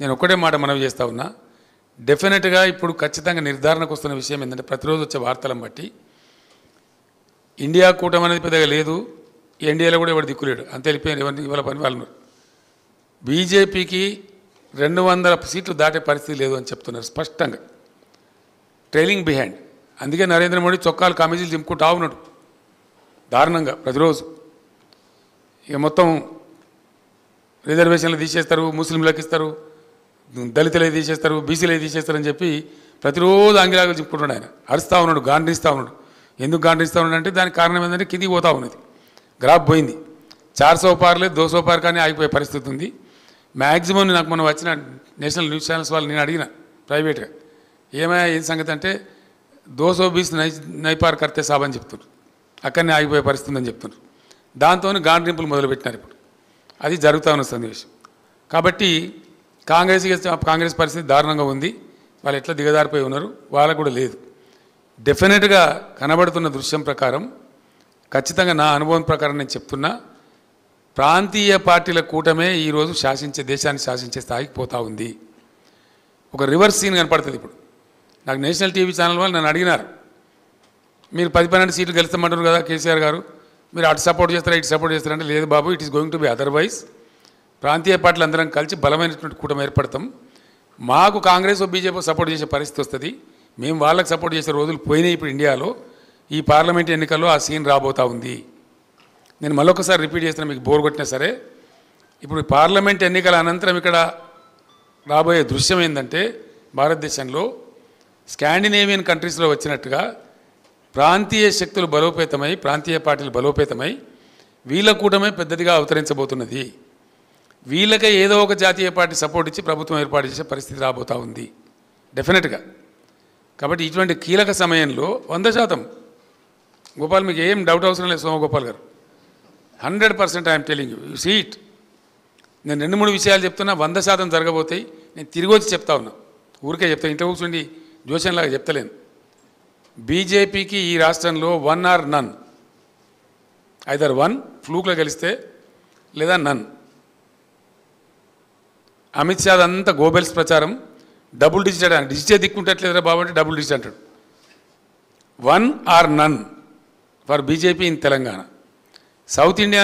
నేను ఒక్కడే మాట మనవి చేస్తా ఉన్నా, డెఫినెట్గా ఇప్పుడు ఖచ్చితంగా నిర్ధారణకు వస్తున్న విషయం ఏంటంటే, ప్రతిరోజు వచ్చే వార్తలను బట్టి ఇండియా కూటమి అనేది పెద్దగా లేదు, ఎన్డీఏలో కూడా ఎవరు దిక్కులేడు, అంతే వెళ్ళిపోయారు, ఎవరిని ఇవాళ పని వాళ్ళు. బీజేపీకి 200 సీట్లు దాటే పరిస్థితి లేదు అని చెప్తున్నారు స్పష్టంగా, ట్రైలింగ్ బిహైండ్. అందుకే నరేంద్ర మోడీ చొక్కాలు కామేజీలు దింపుకుంటా ఉన్నాడు దారుణంగా ప్రతిరోజు. ఇక మొత్తం రిజర్వేషన్లు తీసేస్తారు, ముస్లింలకు ఇస్తారు, దళితులు తీసేస్తారు, బీసీలు తీసేస్తారని చెప్పి ప్రతిరోజు ఆంగిలాగా చెప్పుకుంటున్నాడు. ఆయన అరుస్తూ ఉన్నాడు, గాండ్రిస్తూ ఉన్నాడు. ఎందుకు గాండ్రిస్తూ ఉన్నాడు అంటే దానికి కారణం ఏంటంటే కిందికి పోతా ఉన్నది, గ్రాఫ్ పోయింది. 400 పార్ లేదు, 200 పార్ కానీ ఆగిపోయే పరిస్థితి ఉంది మ్యాక్సిమం. నాకు మనం వచ్చిన నేషనల్ న్యూస్ ఛానల్స్ వాళ్ళు నేను అడిగిన ప్రైవేట్గా, ఏమైనా ఏం సంగతి అంటే 220 నైపార్ కర్తే సాబ్ అని చెప్తున్నారు, అక్కడనే ఆగిపోయే పరిస్థితి ఉందని చెప్తున్నారు. దాంతో గాండ్రింపులు మొదలుపెట్టినారు. ఇప్పుడు అది జరుగుతూ ఉన్న సందేశం. కాబట్టి కాంగ్రెస్ పరిస్థితి దారుణంగా ఉంది, వాళ్ళు ఎట్లా దిగజారిపోయి ఉన్నారు, వాళ్ళకు కూడా లేదు. డెఫినెట్గా కనబడుతున్న దృశ్యం ప్రకారం, ఖచ్చితంగా నా అనుభవం ప్రకారం నేను చెప్తున్నా, ప్రాంతీయ పార్టీల కూటమే ఈరోజు దేశాన్ని శాసించే స్థాయికి పోతూ ఉంది. ఒక రివర్స్ సీన్ కనపడుతుంది ఇప్పుడు. నాకు నేషనల్ టీవీ ఛానల్ వాళ్ళు నన్ను అడిగినారు, మీరు 10-12 సీట్లు గెలుస్తామంటారు కదా కేసీఆర్ గారు, మీరు అటు సపోర్ట్ చేస్తారా ఇటు సపోర్ట్ చేస్తారంటే, లేదు బాబు, it is going to be otherwise. ప్రాంతీయ పార్టీలు అందరం కలిసి బలమైనటువంటి కూటమి ఏర్పడతాం. మాకు కాంగ్రెస్ బీజేపీ సపోర్ట్ చేసే పరిస్థితి వస్తుంది, మేము వాళ్ళకి సపోర్ట్ చేసే రోజులు పోయినాయి. ఇప్పుడు ఇండియాలో ఈ పార్లమెంట్ ఎన్నికల్లో ఆ సీన్ రాబోతూ ఉంది. నేను మరొకసారి రిపీట్ చేస్తున్నా, మీకు బోర్ కొట్టినా సరే, ఇప్పుడు పార్లమెంట్ ఎన్నికల అనంతరం ఇక్కడ రాబోయే దృశ్యం ఏంటంటే, భారతదేశంలో స్కాండినేవియన్ కంట్రీస్లో వచ్చినట్టుగా ప్రాంతీయ శక్తులు బలోపేతమై, ప్రాంతీయ పార్టీలు బలోపేతమై, వీళ్ళ కూటమే పెద్దదిగా అవతరించబోతున్నది. వీళ్ళకే ఏదో ఒక జాతీయ పార్టీ సపోర్ట్ ఇచ్చి ప్రభుత్వం ఏర్పాటు చేసే పరిస్థితి రాబోతూ ఉంది డెఫినెట్గా. కాబట్టి ఇటువంటి కీలక సమయంలో 100% గోపాల్, మీకు ఏం డౌట్ అవసరం లేదు సోమగోపాల్ గారు, 100% I'm telling you, you see it. నేను 2-3 విషయాలు చెప్తున్నా, 100% జరగబోతాయి. నేను తిరిగి వచ్చి చెప్తా ఉన్నా, ఊరికే చెప్తాను, ఇంట్లో కూర్చుండి జోషన్లాగా చెప్తలేను. బీజేపీకి ఈ రాష్ట్రంలో 1 or none, ఐదర్ 1 ఫ్లూక్లో గెలిస్తే, లేదా నన్. అమిత్ షా అంతా గోబెల్స్ ప్రచారం, డబుల్ డిజిట్ దిక్కుంటట్లేదురా బాబు అంటే డబుల్ డిజిట్ అంటాడు. 1 or none for BJP in Telangana. South India